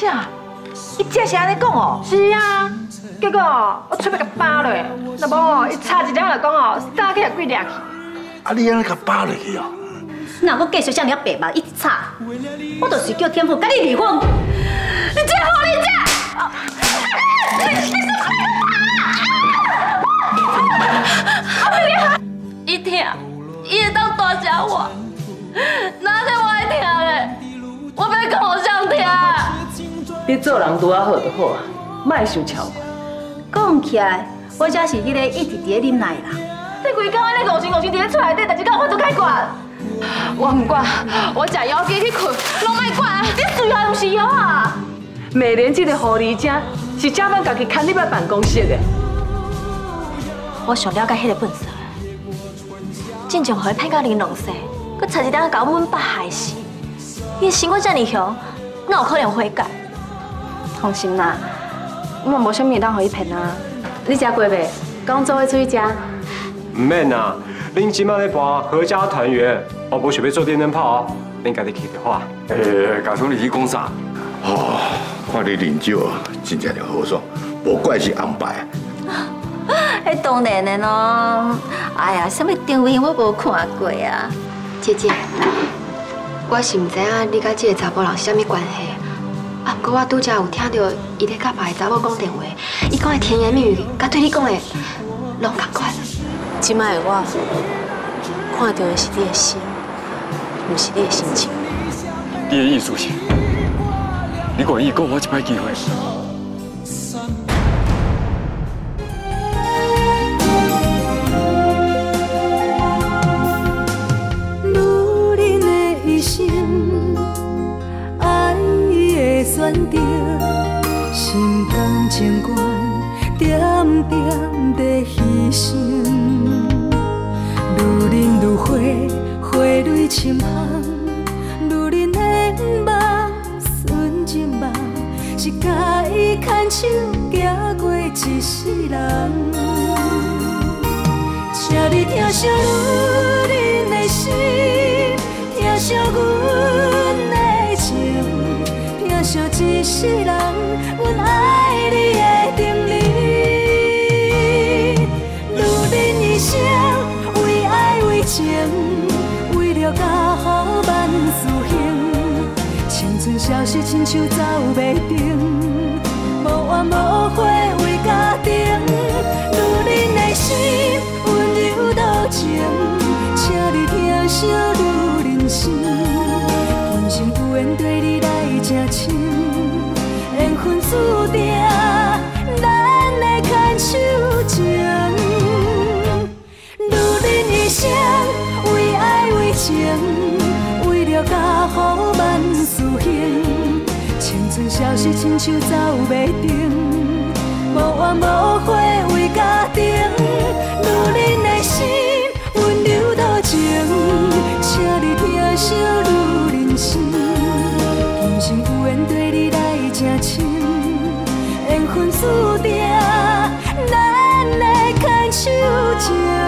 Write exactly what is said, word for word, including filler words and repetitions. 啥？伊真是安尼讲哦？是啊，结果哦，我出面甲扒落，那无哦，伊差一点就讲哦，三个也跪掠去。啊，你安尼甲扒落去哦？那我继续向你白目一插，我就是叫天父甲你离婚。你这好，你这！啊，你你是害我！啊，伊疼，伊会当大声话，哪天我会疼嘞？ 我要跟我上听。你做人拄啊好就好啊，莫受超过。讲起来，我才是迄个一直伫咧忍耐的人。你规工安尼戆神戆神伫咧厝内底，但是敢有法度解决？我唔管，我食药剂去困，拢莫管。你最后唔是药啊？美莲这个狐狸精是正晚家己牵入来办公室的。我想了解迄个笨蛇，真正互伊骗到零两岁，佮差一点甲阮爸害死。 伊生活遮尔凶，哪有可能悔改？放心啦，我无啥物当互伊骗啊。你食过未？甲阮做伙出去食。唔免啦，恁即摆咧播合家团圆，我无想要做电灯泡哦，恁家己去就好。诶，家长你去讲啥？哦，看你饮酒啊，真正着好爽，无怪是安排。迄当然的咯。哎呀，啥物场面我无看过啊，姐姐。 我是唔知影你甲这个查甫人是啥物关系，啊！不过我拄则有听到伊咧甲别个查某讲电话，伊讲的甜言蜜语，甲对你讲的拢同款。即摆的我看到的是你的心，唔是你的心情。你的意思是，你愿意给我一摆机会？ 爱的选择，心甘情愿，点点的牺牲，愈忍愈血，血泪深巷，愈忍的梦，纯情梦，是甲伊牵手行过一世人。请你疼惜女人的心。 疼惜阮的情，疼惜一世人，阮爱你的沉溺。女人一生为爱为情，为了家好万事兴。青春消逝，亲像走袂定，无怨无悔为家庭。女人的心温柔多情，请你疼惜女。 心，今生有缘对你来真深，缘分注定，咱的牵手情。女人一生为爱为情，为了家好万事兴。青春消逝，亲像走袂定，无怨无悔为家庭。女人的心温柔多情。 请你疼惜女人心，今生有缘对你来真深，缘分注定，咱的牵手情。